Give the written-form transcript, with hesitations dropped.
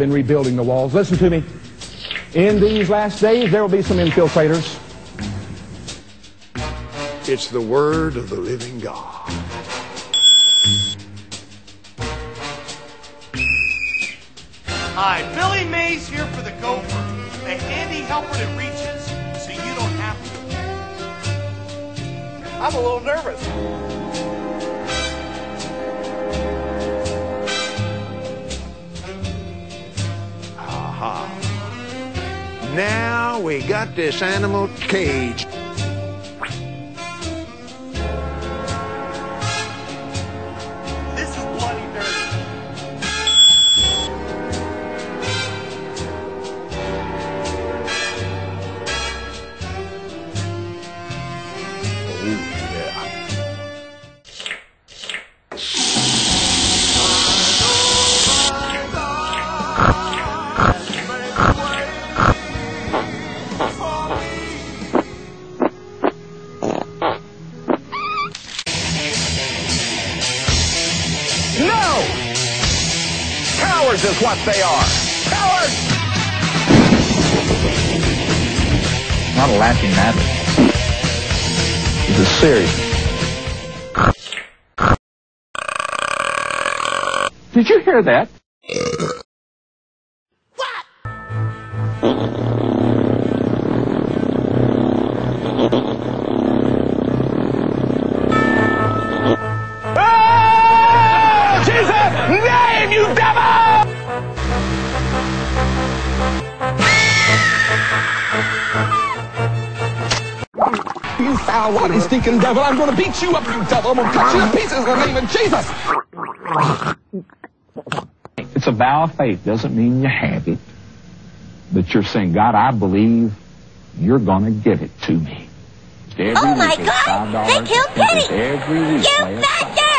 forward in rebuilding the walls. Listen to me. In these last days, there will be some infiltrators. It's the word of the living God. Hi, Billy Mays here for the Gopher, the handy helper that reaches so you don't have to. I'm a little nervous. Aha. Now we got this animal caged. This is bloody dirty. Ooh. No! Cowards is what they are. Cowards! Not a laughing matter. It's a serious. Did you hear that? You foul, bloody, stinking devil. I'm going to beat you up, you devil. I'm going to cut you to pieces in the name of Jesus. It's a vow of faith. Doesn't mean you have it. But you're saying, God, I believe you're going to give it to me. Every week, oh, my God. They killed Penny. Every week. You